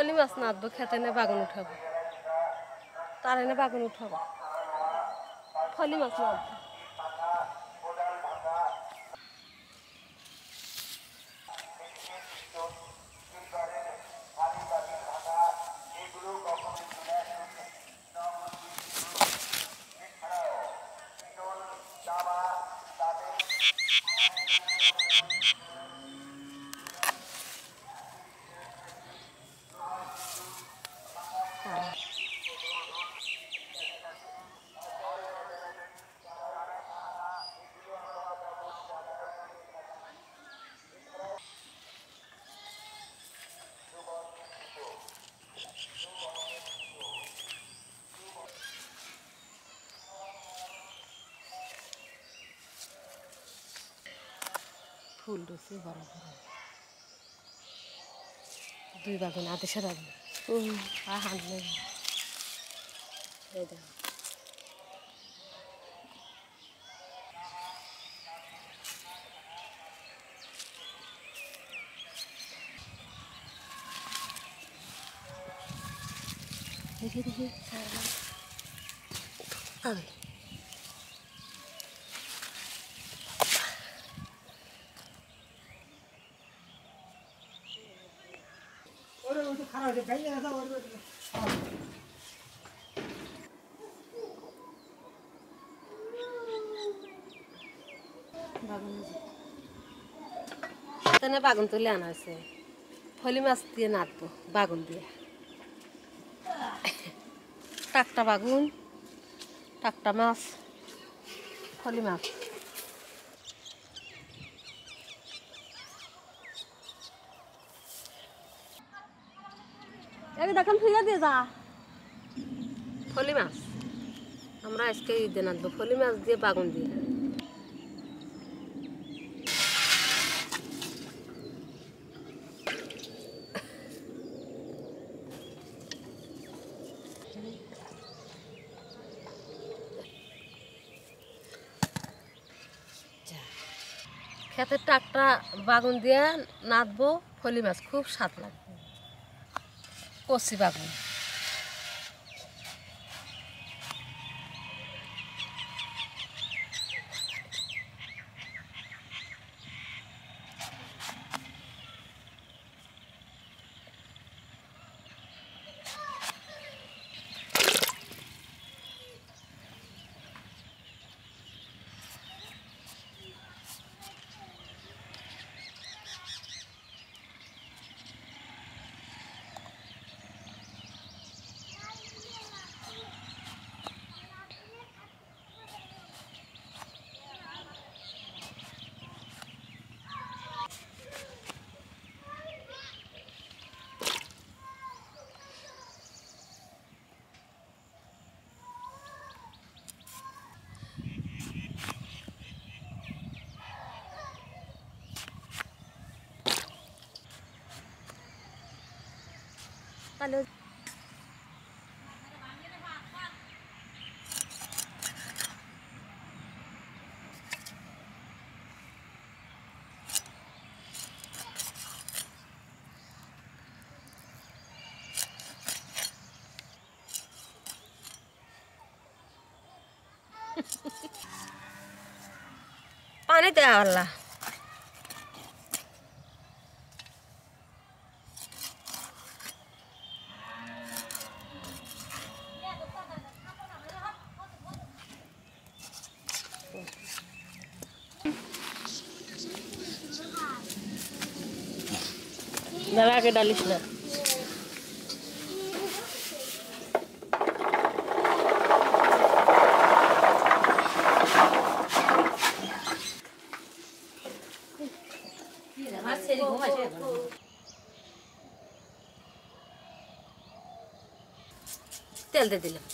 পলি মাছ না আদব খেতে নে বাগুন উঠাবো তার এনে বাগুন উঠাবো ফলি মাছ না ফুল দসে বড় বড় দুই বাগুন আদেশ রাখি আর হাত নেই দেখি দেখি আমি বাগুন তুলে আনা হয়েছে ফলি মাছ দিয়ে নাড়বো বাগুন দিয়ে টাকটা বাগুন টাকটা মাছ ফলি মাছ দেখেন ফিরে দিয়ে যা ফলি মাছ আমরা আজকে ঈদে নাড়বো ফলি মাছ দিয়ে বাগুন দিয়ে খেতে টাকটা বাগুন দিয়ে নাড়বো ফলি মাছ খুব স্বাদ লাগবে কচি বাগুন Hello. Pani de Allah. Nara ke dalis na. Tel de dilam.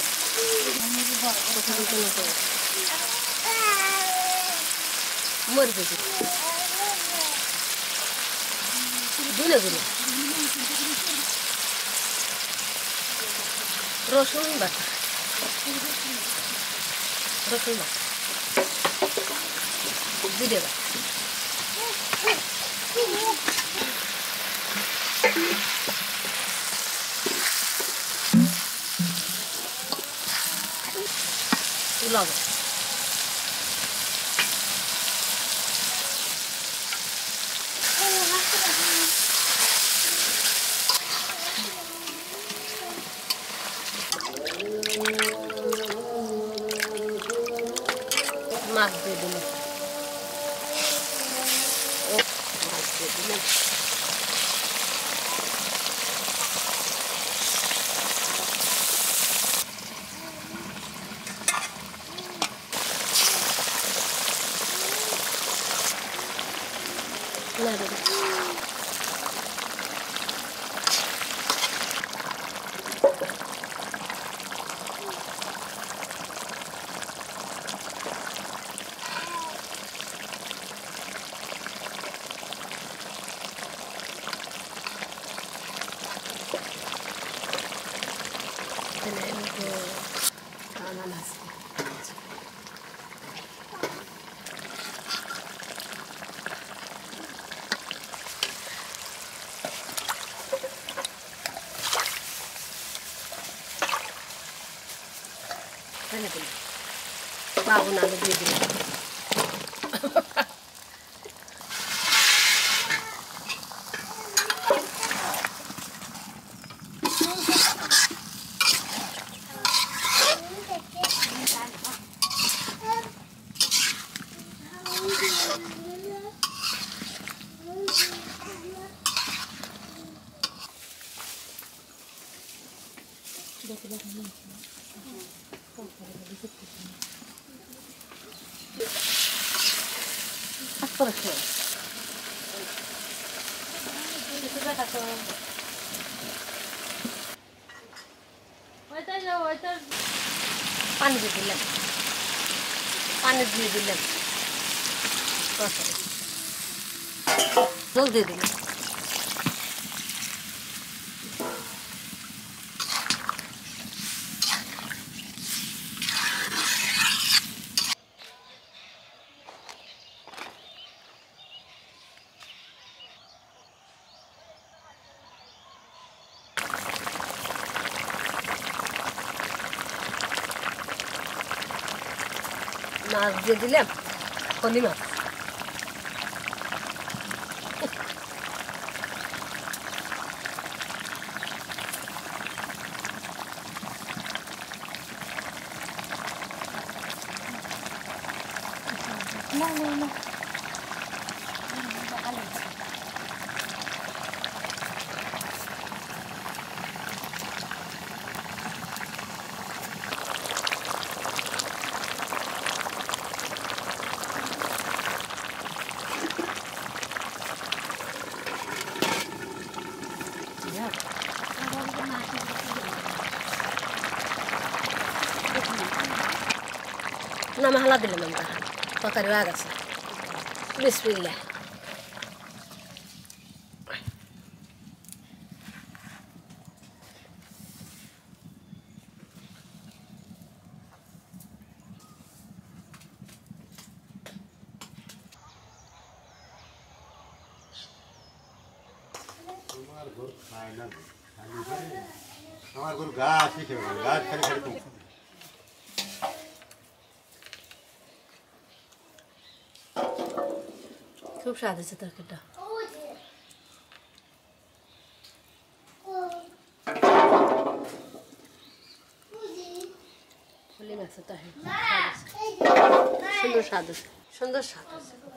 Hold it. Love it. Bago na nabibili. Panadillam. Jol de dillam. Mas dia dilem, Folli mas. No. Nama halal dulu memang, pakai raga sih. Bismillah. खूब शादी से तरकड़ा Folli में सता है सुंदर शादी